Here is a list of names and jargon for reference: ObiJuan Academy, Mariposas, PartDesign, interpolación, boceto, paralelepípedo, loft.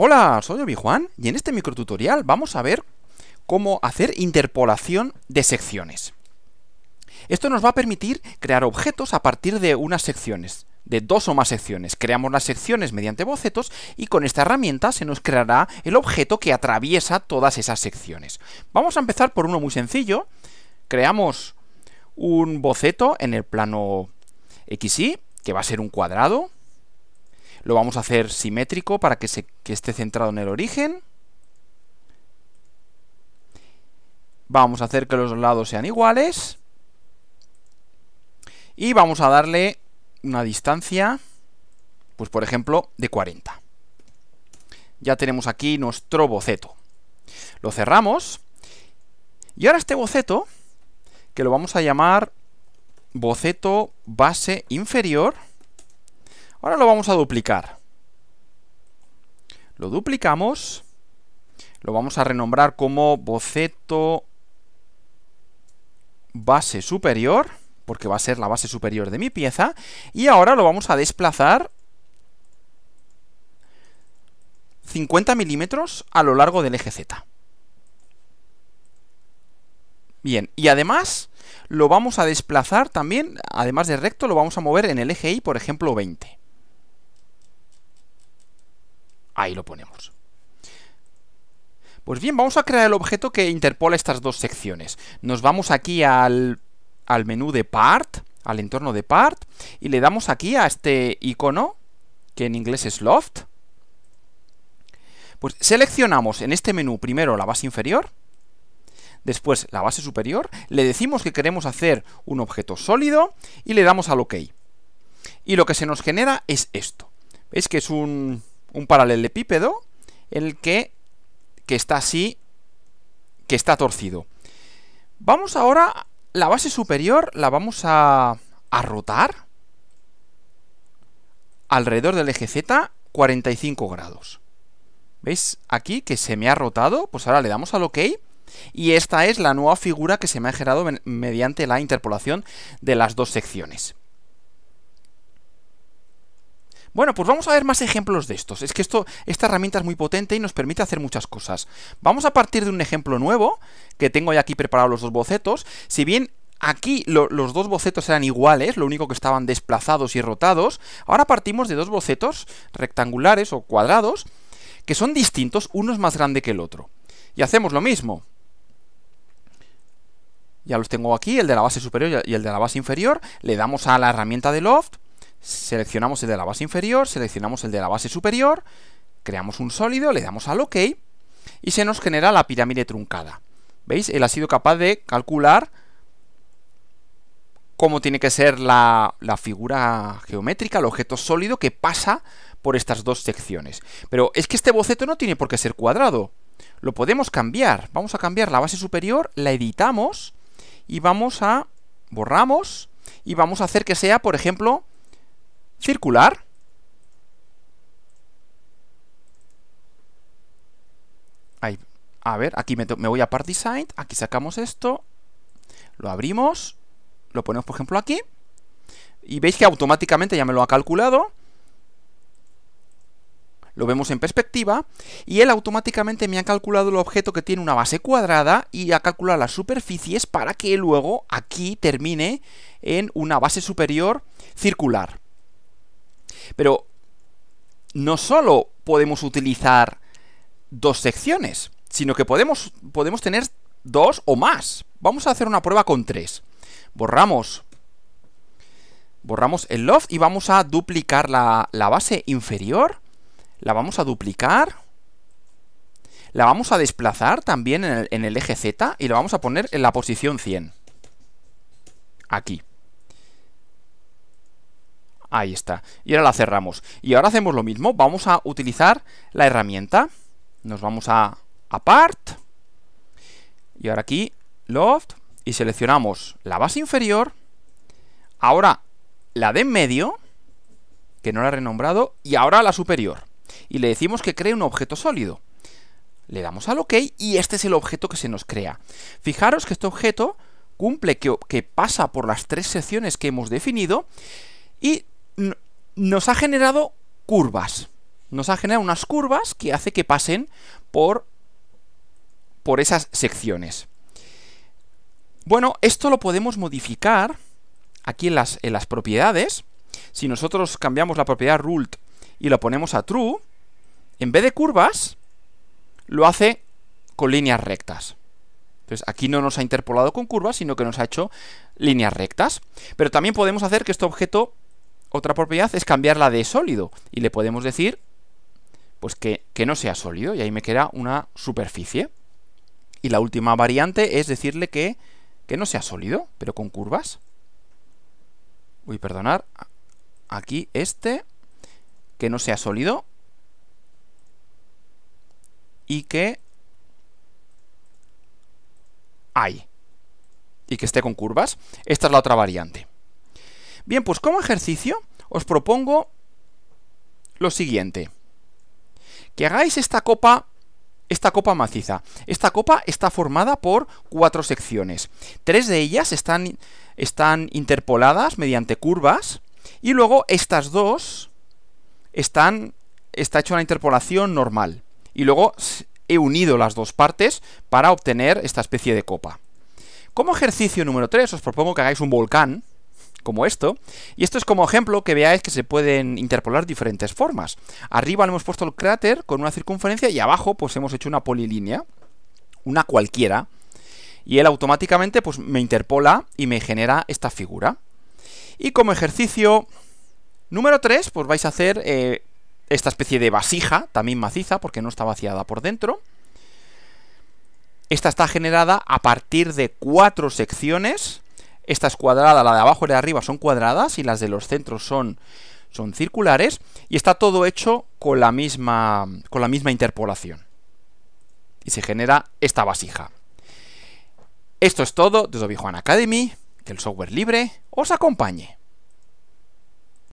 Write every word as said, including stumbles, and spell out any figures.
Hola, soy ObiJuan y en este microtutorial vamos a ver cómo hacer interpolación de secciones. Esto nos va a permitir crear objetos a partir de unas secciones, de dos o más secciones. Creamos las secciones mediante bocetos y con esta herramienta se nos creará el objeto que atraviesa todas esas secciones. Vamos a empezar por uno muy sencillo. Creamos un boceto en el plano equis y, que va a ser un cuadrado. Lo vamos a hacer simétrico para que, se, que esté centrado en el origen. Vamos a hacer que los lados sean iguales. Y vamos a darle una distancia, pues por ejemplo, de cuarenta. Ya tenemos aquí nuestro boceto. Lo cerramos. Y ahora este boceto, que lo vamos a llamar boceto base inferior. Ahora lo vamos a duplicar. Lo duplicamos. Lo vamos a renombrar como boceto base superior, porque va a ser la base superior de mi pieza. Y ahora lo vamos a desplazar cincuenta milímetros a lo largo del eje Z. Bien, y además lo vamos a desplazar también, además de recto, lo vamos a mover en el eje Y, por ejemplo, veinte. Ahí lo ponemos. Pues bien, vamos a crear el objeto que interpola estas dos secciones. Nos vamos aquí al, al menú de Part, al entorno de Part, y le damos aquí a este icono, que en inglés es Loft. Pues seleccionamos en este menú primero la base inferior, después la base superior, le decimos que queremos hacer un objeto sólido y le damos al OK. Y lo que se nos genera es esto. ¿Veis que es un... un paralelepípedo en el que, que está así, que está torcido? Vamos ahora, la base superior la vamos a, a rotar alrededor del eje Z cuarenta y cinco grados. ¿Veis aquí que se me ha rotado? Pues ahora le damos al OK y esta es la nueva figura que se me ha generado mediante la interpolación de las dos secciones. Bueno, pues vamos a ver más ejemplos de estos. Es que esto, esta herramienta es muy potente y nos permite hacer muchas cosas. Vamos a partir de un ejemplo nuevo, que tengo ya aquí preparados los dos bocetos. Si bien aquí lo, los dos bocetos eran iguales, lo único que estaban desplazados y rotados, ahora partimos de dos bocetos rectangulares o cuadrados, que son distintos, uno es más grande que el otro. Y hacemos lo mismo. Ya los tengo aquí, el de la base superior y el de la base inferior. Le damos a la herramienta de Loft. Seleccionamos el de la base inferior, seleccionamos el de la base superior, creamos un sólido, le damos al OK y se nos genera la pirámide truncada. ¿Veis? Él ha sido capaz de calcular cómo tiene que ser la, la figura geométrica, el objeto sólido que pasa por estas dos secciones. Pero es que este boceto no tiene por qué ser cuadrado. Lo podemos cambiar. Vamos a cambiar la base superior, la editamos y vamos a... borramos y vamos a hacer que sea, por ejemplo... circular. Ahí. A ver, aquí me, me voy a PartDesign. Aquí sacamos esto. Lo abrimos. Lo ponemos, por ejemplo, aquí. Y veis que automáticamente ya me lo ha calculado. Lo vemos en perspectiva. Y él automáticamente me ha calculado el objeto que tiene una base cuadrada. Y ha calculado las superficies para que luego aquí termine en una base superior circular. Pero no solo podemos utilizar dos secciones, sino que podemos, podemos tener dos o más. Vamos a hacer una prueba con tres. Borramos, borramos el loft y vamos a duplicar la, la base inferior. La vamos a duplicar. La vamos a desplazar también en el, en el eje Z y la vamos a poner en la posición cien. Aquí. Ahí está. Y ahora la cerramos. Y ahora hacemos lo mismo. Vamos a utilizar la herramienta. Nos vamos a, a Part. Y ahora aquí, Loft. Y seleccionamos la base inferior. Ahora la de en medio, que no la he renombrado. Y ahora la superior. Y le decimos que cree un objeto sólido. Le damos al OK. Y este es el objeto que se nos crea. Fijaros que este objeto cumple, que, que pasa por las tres secciones que hemos definido. Y nos ha generado curvas. nos ha generado unas curvas que hace que pasen por, por esas secciones. Bueno, esto lo podemos modificar aquí en las, en las propiedades. Si nosotros cambiamos la propiedad ruled y la ponemos a true, en vez de curvas, lo hace con líneas rectas. Entonces aquí no nos ha interpolado con curvas, sino que nos ha hecho líneas rectas. Pero también podemos hacer que este objeto, otra propiedad, es cambiarla de sólido. Y le podemos decir pues que, que no sea sólido, y ahí me queda una superficie. Y la última variante es decirle que, que no sea sólido, pero con curvas. Uy, perdonad. Aquí este, que no sea sólido y que hay, y que esté con curvas. Esta es la otra variante. Bien, pues como ejercicio os propongo lo siguiente: que hagáis esta copa, esta copa maciza. Esta copa está formada por cuatro secciones. Tres de ellas están, están interpoladas mediante curvas. Y luego estas dos están, está hecha una interpolación normal. Y luego he unido las dos partes para obtener esta especie de copa. Como ejercicio número tres os propongo que hagáis un volcán, como esto. Y esto es como ejemplo que veáis que se pueden interpolar diferentes formas. Arriba le hemos puesto el cráter con una circunferencia y abajo pues hemos hecho una polilínea, una cualquiera. Y él automáticamente pues me interpola y me genera esta figura. Y como ejercicio número tres, pues vais a hacer eh, esta especie de vasija, también maciza, porque no está vaciada por dentro. Esta está generada a partir de cuatro secciones. Esta es cuadrada, la de abajo y la de arriba son cuadradas, y las de los centros son, son circulares. Y está todo hecho con la misma, con la misma interpolación. Y se genera esta vasija. Esto es todo desde ObiJuan Academy. Que el software libre os acompañe.